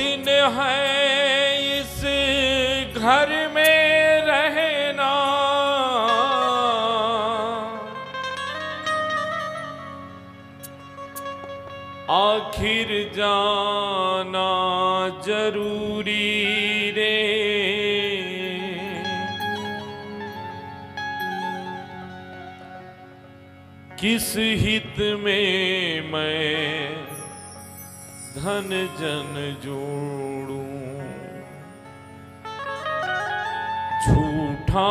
दिन है इस घर में रहना, आखिर जाना जरूरी रे। किस हित में मैं धन जन जोड़ूं, झूठा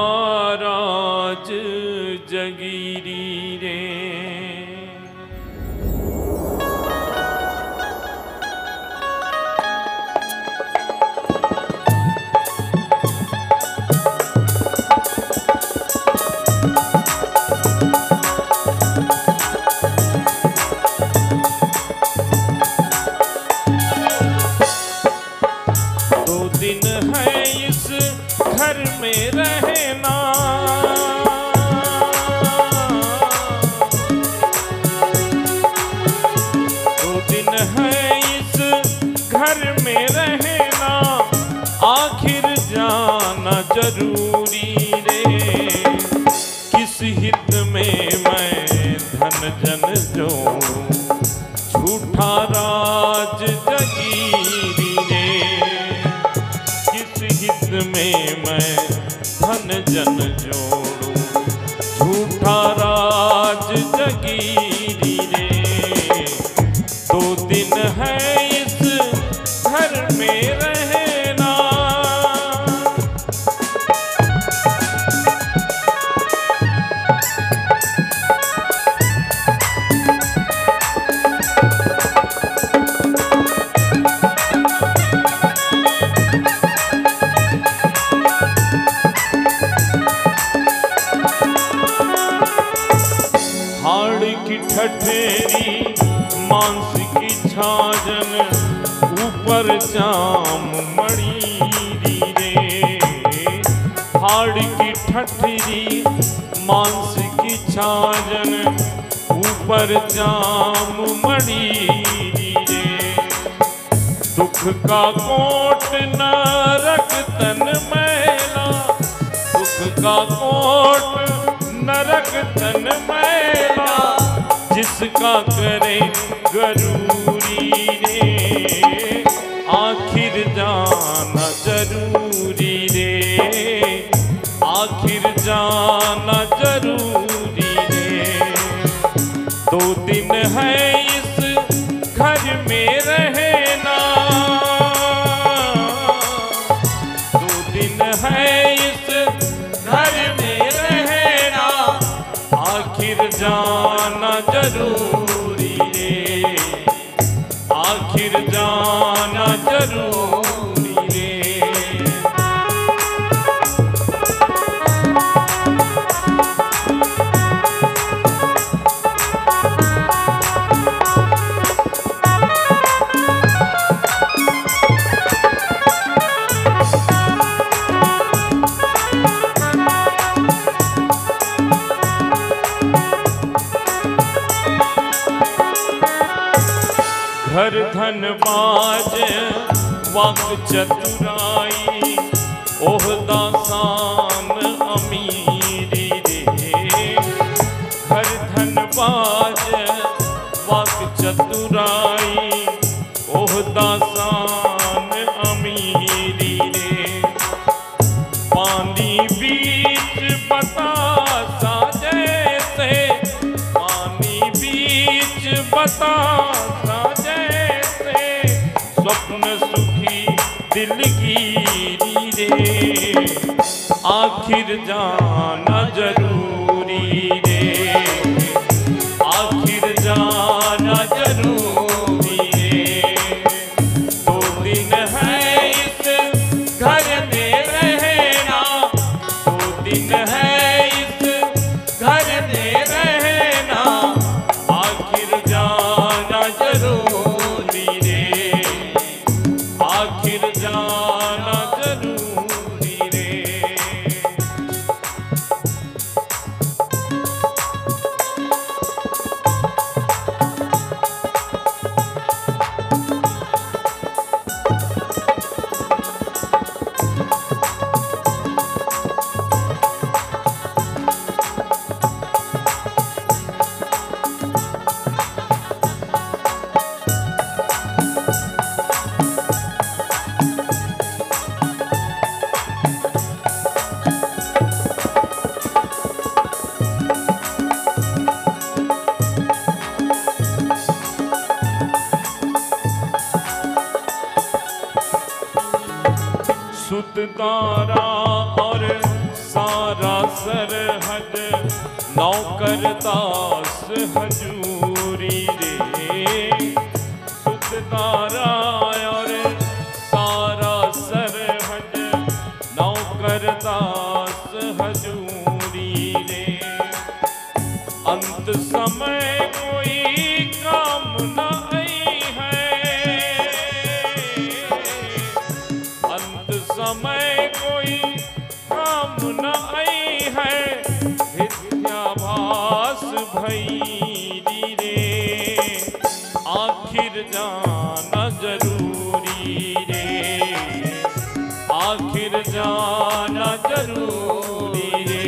राज जगीरी रे। पुकारा और सारा सरहद नौकरदास हजूरी रे। सुतकारा और सारा सरहद नौकरदास हजूरी रे। अंत समय कोई काम न आई है, अंत समय कोई काम न आई है। विद्याभास भई रे आखिर जाना जरूरी रे, आखिर जाना जरूरी रे।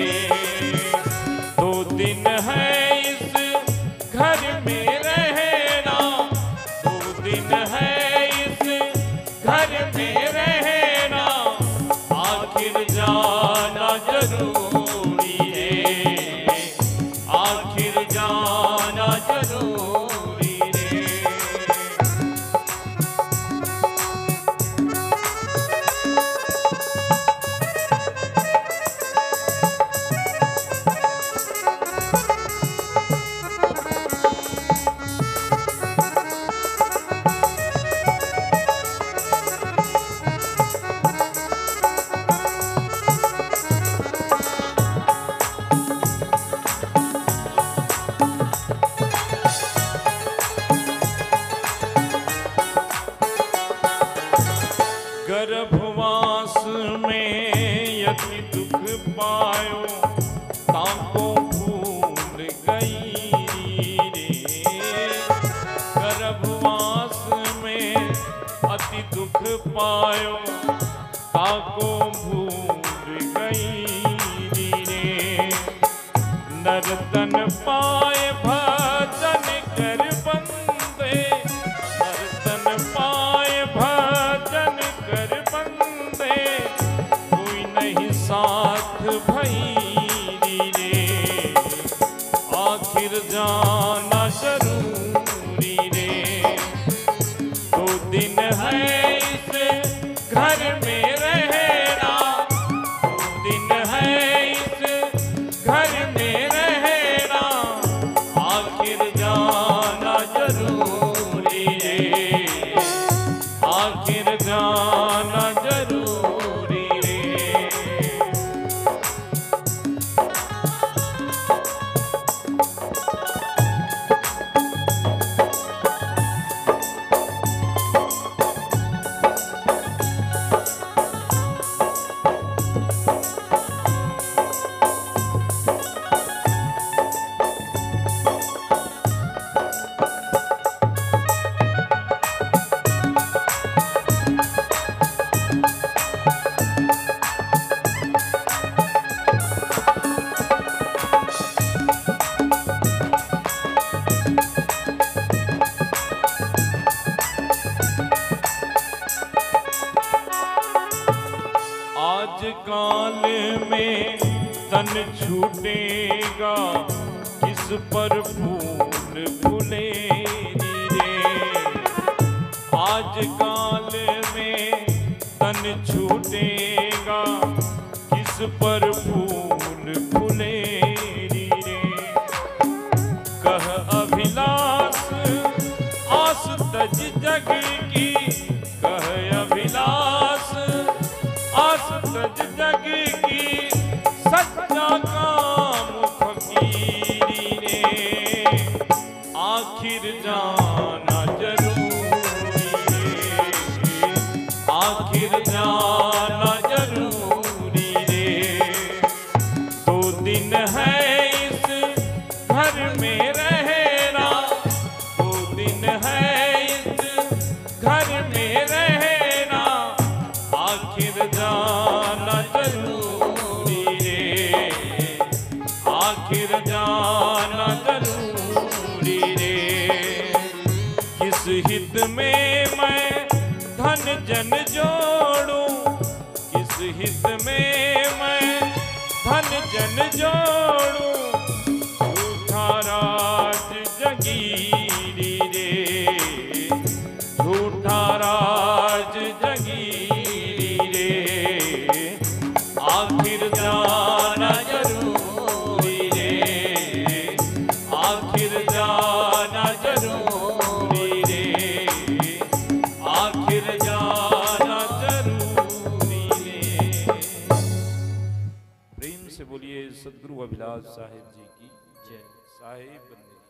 दो दिन है इस घर में रहना, दो दिन है इस घर में रहना। आखिर जाना जरूरी है, आखिर जाना जरूरी है। गर्भवास में यति दुख पायो ताको भूल गई रे। गर्भवास में अति दुख पायो ताको भूल गई रे। नर्तन पाए भजन कर बंदे, नर्तन पाए भजन कर बंदे। कोई नहीं साथ भई रे, आखिर जाना जरूरी रे। दो दिन है इस घर में रहना, दो दिन है इस घर में रहना। आखिर जाना जरूरी रे, आखिर जाना जरूरी रे। काल में तन छूटेगा किस पर फूल फूलेगी रे। आज काल में तन छूटेगा किस पर फूल फूलेगी रे। कह अभिलाष आस तज जग की, कह अभिलाष आस तज जग की। सच्चा काम फकीरी रे, आखिर जाना जरूरी रे, आखिर जाना जरूरी रे। दो दिन है इस घर में रहना, दो दिन है इस घर में रहना। आखिर जाना जरूरी रे, आखिर जाना जरूरी रे। किस हित में मैं धन जन जोड़ूं, किस हित में मैं धन जन जोड़ूं। झूठा राज जगीरी रे, झूठा राज जगीरी। बोलिए सदगुरु अभिलाष साहिब जी की जय। साहिब